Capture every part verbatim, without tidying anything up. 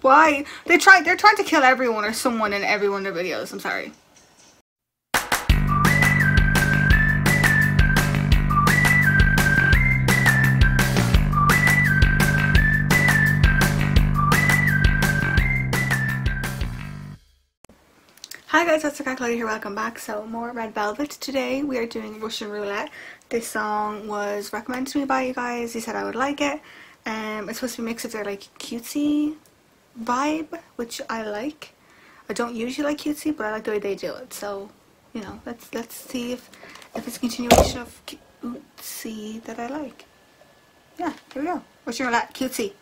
Why? They try, they're trying to kill everyone or someone in every one of their videos. I'm sorry. Hi guys, it's Claudia here, welcome back. So more Red Velvet today. We are doing Russian Roulette. This song was recommended to me by you guys. You said I would like it. Um, it's supposed to be mixed with their like cutesy vibe, which I like. I don't usually like cutesy, but I like the way they do it. So, you know, let's let's see if if it's a continuation of cutesy that I like. Yeah, here we go. Russian Roulette, cutesy.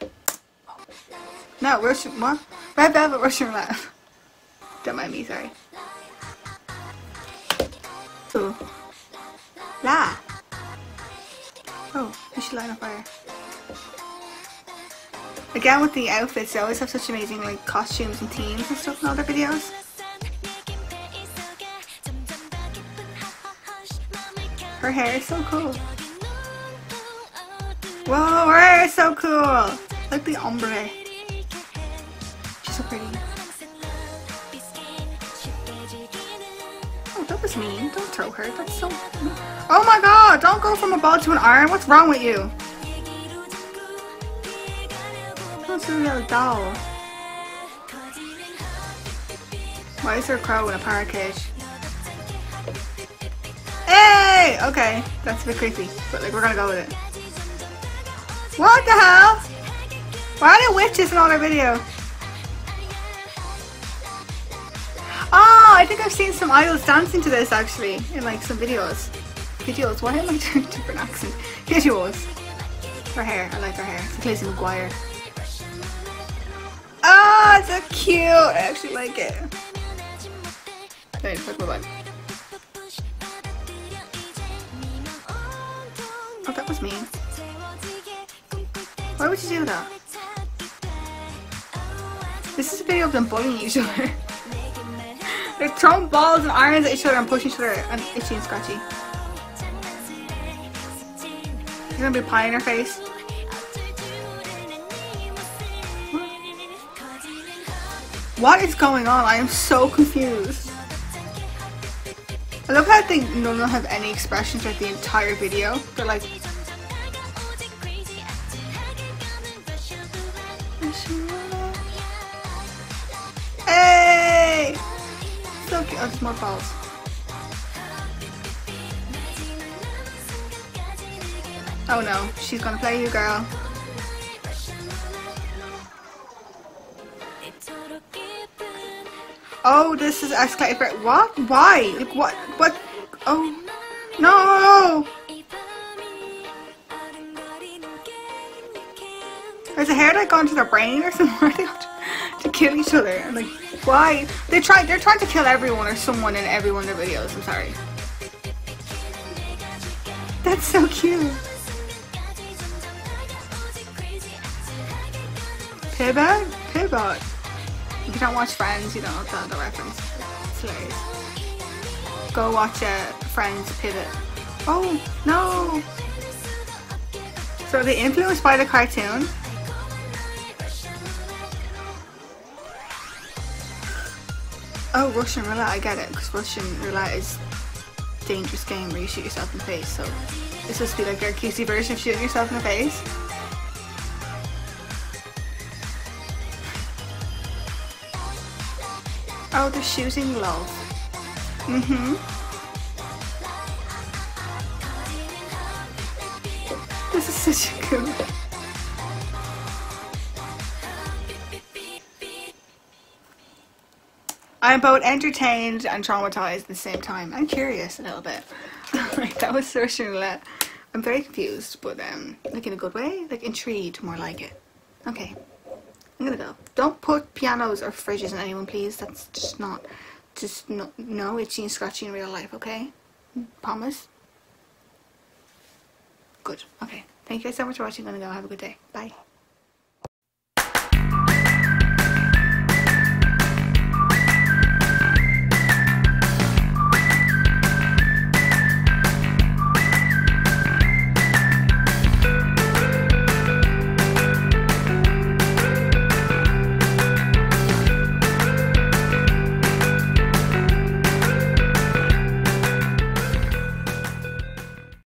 No, Russian what? Red Velvet, Russian Roulette. Don't mind me, sorry. Ooh. La. Oh, we should light on fire. Again with the outfits, they always have such amazing like costumes and themes and stuff in all their videos. Her hair is so cool. Whoa, her hair is so cool. Look the ombre. She's so pretty. That was mean. Don't throw her. That's so... Oh my god! Don't go from a ball to an iron. What's wrong with you? That's a real doll. Why is there a crow in a parrot cage? Hey! Okay. That's a bit creepy. But like, we're gonna go with it. What the hell? Why are there witches in all their videos? Oh, I think I've seen some idols dancing to this actually in like some videos. Videos? Why am I doing different accents? Videos. Her hair. I like her hair. It's Lizzie McGuire. Ah, oh, it's so cute. I actually like it. Wait, quick, move on. Oh, that was mean. Why would you do that? This is a video of them bullying each other. They're throwing balls and irons at each other and pushing each other and itchy and scratchy. There's gonna be pie in her face. What is going on? I am so confused. I love how I think none of them have any expressions throughout the entire video. They're like... Okay, oh, there's more balls. Oh no, she's gonna play you, girl. Oh, this is escalated. What? Why? Like, what? What? Oh, no! Is the hair like gone to their brain or something? To kill each other. I'm like, why? They try, they're trying to kill everyone or someone in every one of their videos. I'm sorry. That's so cute. Pivot? Pivot. If you don't watch Friends, you don't understand the reference. It's hilarious. Go watch uh, Friends Pivot. Oh, no. So are they influenced by the cartoon? Oh, Russian Roulette, I get it, because Russian Roulette is a dangerous game where you shoot yourself in the face, so it's supposed to be like their cutesy version of shooting yourself in the face. Oh, they're shooting love. Mm-hmm. This is such a cool one. I'm both entertained and traumatized at the same time. I'm curious a little bit. Like, that was Russian Roulette. I'm very confused, but um, like in a good way, like intrigued, more like it. Okay, I'm gonna go. Don't put pianos or fridges on anyone, please. That's just not, just no, no itchy and scratchy in real life. Okay, promise. Good. Okay, thank you guys so much for watching. I'm gonna go. Have a good day. Bye.